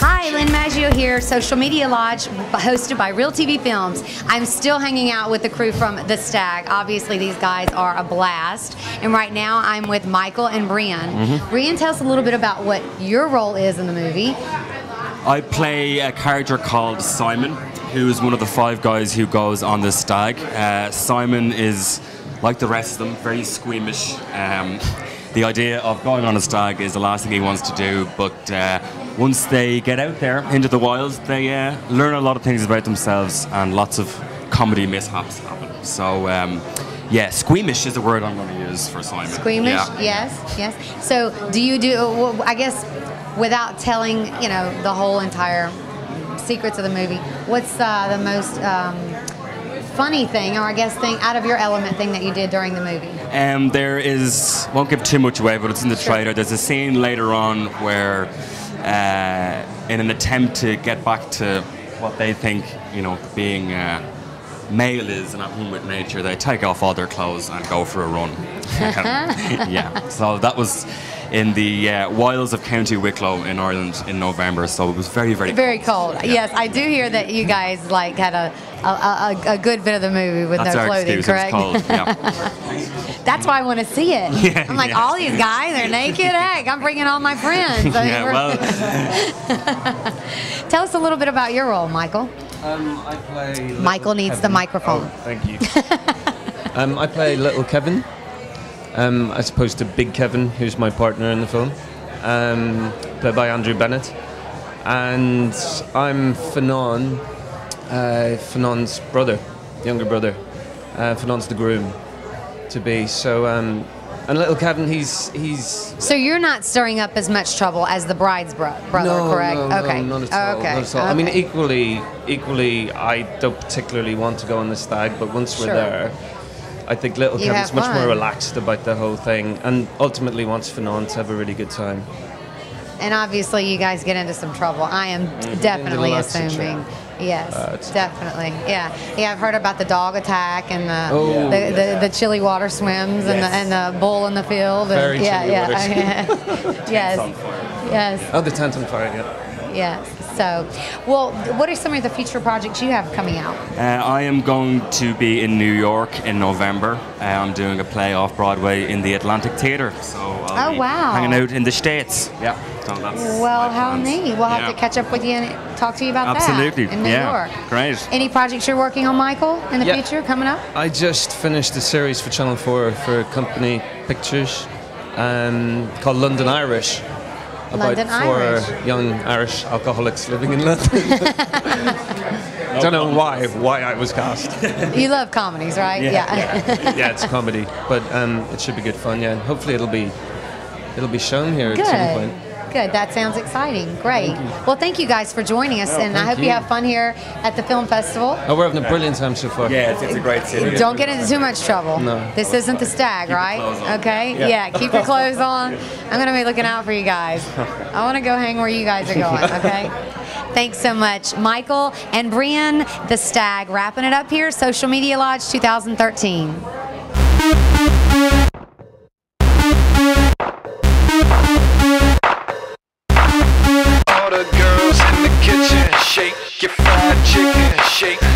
Hi, Lynn Maggio here, Social Media Lodge, hosted by Real TV Films. I'm still hanging out with the crew from The Stag. Obviously, these guys are a blast. And right now, I'm with Michael and Brian. Brian, tell us a little bit about what your role is in the movie. I play a character called Simon, who is one of the five guys who goes on the stag. Simon is, like the rest of them, very squeamish. The idea of going on a stag is the last thing he wants to do, but once they get out there into the wilds, they learn a lot of things about themselves and lots of comedy mishaps happen. So, yeah, squeamish is the word I'm going to use for Simon. Squeamish, yeah. Yes. So, do you do, well, I guess, without telling, you know, the whole entire secrets of the movie, what's the most funny thing, or I guess thing, out of your element thing that you did during the movie? There is, won't give too much away, but it's in the trailer. There's a scene later on where, in an attempt to get back to what they think, you know, being male is and at home with nature, they take off all their clothes and go for a run. Yeah, so that was in the wilds of County Wicklow in Ireland in November, so it was very, very cold. Very cold. Yeah. Yes, I do hear that you guys like had a good bit of the movie with no clothing, correct? It was cold. Yeah. That's why I want to see it. Yeah, I'm like, all these guys are naked. Heck, I'm bringing all my friends. Yeah, well. Tell us a little bit about your role, Michael. I play. Michael needs the microphone. Oh, thank you. I play Little Kevin. As opposed to Big Kevin, who's my partner in the film, played by Andrew Bennett. And I'm Fanon, Fanon's brother, younger brother. Fanon's the groom to be. So, and Little Kevin, he's... So you're not stirring up as much trouble as the bride's brother, no, correct? No, okay. No, not at all, okay. Not at all. Okay. I mean, equally, I don't particularly want to go on the stag, but once we're there, I think Little Kevin's much more relaxed about the whole thing and ultimately wants Fanon to have a really good time. And obviously you guys get into some trouble. I am definitely assuming. Yes, definitely. Yeah. Yeah, I've heard about the dog attack and the chilly water swims and the bull in the field. Very and, chilly water. Yes. Oh, the tent on fire, yeah. Yes. So, well, what are some of the future projects you have coming out? I am going to be in New York in November. I'm doing a play off Broadway in the Atlantic Theatre. So I'll hanging out in the States. Yeah. So that's how neat. We'll have to catch up with you and talk to you about that. Absolutely. In New York. Great. Any projects you're working on, Michael, in the future coming up? I just finished a series for Channel 4 for Company Pictures called London Irish. About four young Irish alcoholics living in London. I don't know why I was cast. You love comedies, right? Yeah, it's a comedy, but it should be good fun. Yeah, and hopefully it'll be shown here at some point. Good. That sounds exciting. Great. Well, thank you guys for joining us, and I hope you have fun here at the film festival. Oh, we're having a brilliant time so far. Yeah, it's a great city. Don't get into too much trouble. No. This isn't the stag, right? Okay? Yeah, keep your clothes on. I'm going to be looking out for you guys. I want to go hang where you guys are going, okay? Thanks so much. Michael and Brian, The Stag, wrapping it up here. Social Media Lodge 2013. Shake your fried chicken, shake.